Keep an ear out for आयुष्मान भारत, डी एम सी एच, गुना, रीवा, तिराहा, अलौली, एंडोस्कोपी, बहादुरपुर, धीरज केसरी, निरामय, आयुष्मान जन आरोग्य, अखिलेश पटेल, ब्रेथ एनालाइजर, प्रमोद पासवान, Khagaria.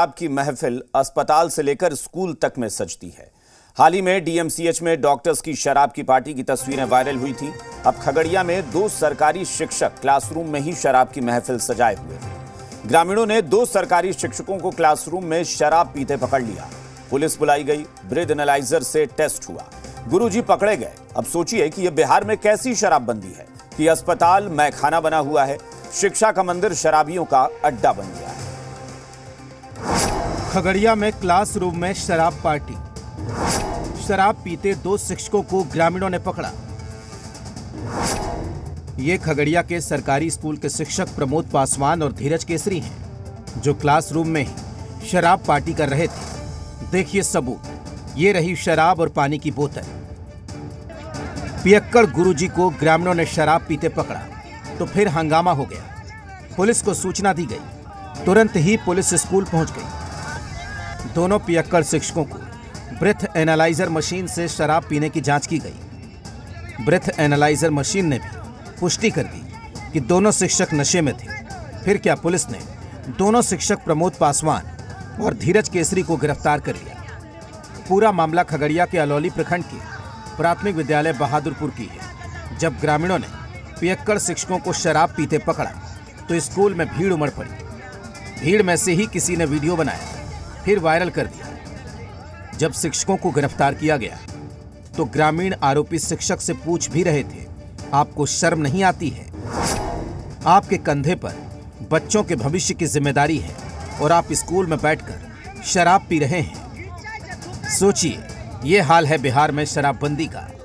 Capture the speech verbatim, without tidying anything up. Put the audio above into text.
आपकी महफिल अस्पताल से लेकर स्कूल तक में सजती है। हाल ही में डी एम सी एच में डॉक्टर्स की शराब की पार्टी की तस्वीरें वायरल हुई थी। अब खगड़िया में दो सरकारी शिक्षक क्लासरूम में ही शराब की महफिल सजाए हुए थे। ग्रामीणों ने दो सरकारी शिक्षकों को क्लासरूम में शराब पीते पकड़ लिया। पुलिस बुलाई गई, ब्रेथ एनालाइजर से टेस्ट हुआ, गुरुजी पकड़े गए। अब सोचिए कि यह बिहार में कैसी शराबबंदी है कि अस्पताल मैखाना बना हुआ है, शिक्षा का मंदिर शराबियों का अड्डा बन गया है। खगड़िया में क्लासरूम में शराब पार्टी, शराब पीते दो शिक्षकों को ग्रामीणों ने पकड़ा। ये खगड़िया के सरकारी स्कूल के शिक्षक प्रमोद पासवान और धीरज केसरी हैं, जो क्लासरूम में ही शराब पार्टी कर रहे थे। देखिए सबूत, ये रही शराब और पानी की बोतल। पियक्कड़ गुरुजी को ग्रामीणों ने शराब पीते पकड़ा तो फिर हंगामा हो गया। पुलिस को सूचना दी गई, तुरंत ही पुलिस स्कूल पहुंच गई। दोनों पियक्कड़ शिक्षकों को ब्रेथ एनालाइजर मशीन से शराब पीने की जांच की गई। ब्रेथ एनालाइजर मशीन ने भी पुष्टि कर दी कि दोनों शिक्षक नशे में थे। फिर क्या, पुलिस ने दोनों शिक्षक प्रमोद पासवान और धीरज केसरी को गिरफ्तार कर लिया। पूरा मामला खगड़िया के अलौली प्रखंड के प्राथमिक विद्यालय बहादुरपुर की है, जब ग्रामीणों ने पियक्कड़ शिक्षकों को शराब पीते पकड़ा तो स्कूल में भीड़ उमड़ पड़ी। भीड़ में से ही किसी ने वीडियो बनाया, फिर वायरल कर दिया। जब शिक्षकों को गिरफ्तार किया गया तो ग्रामीण आरोपी शिक्षक से पूछ भी रहे थे, आपको शर्म नहीं आती है? आपके कंधे पर बच्चों के भविष्य की जिम्मेदारी है और आप स्कूल में बैठकर शराब पी रहे हैं। सोचिए, ये हाल है बिहार में शराबबंदी का।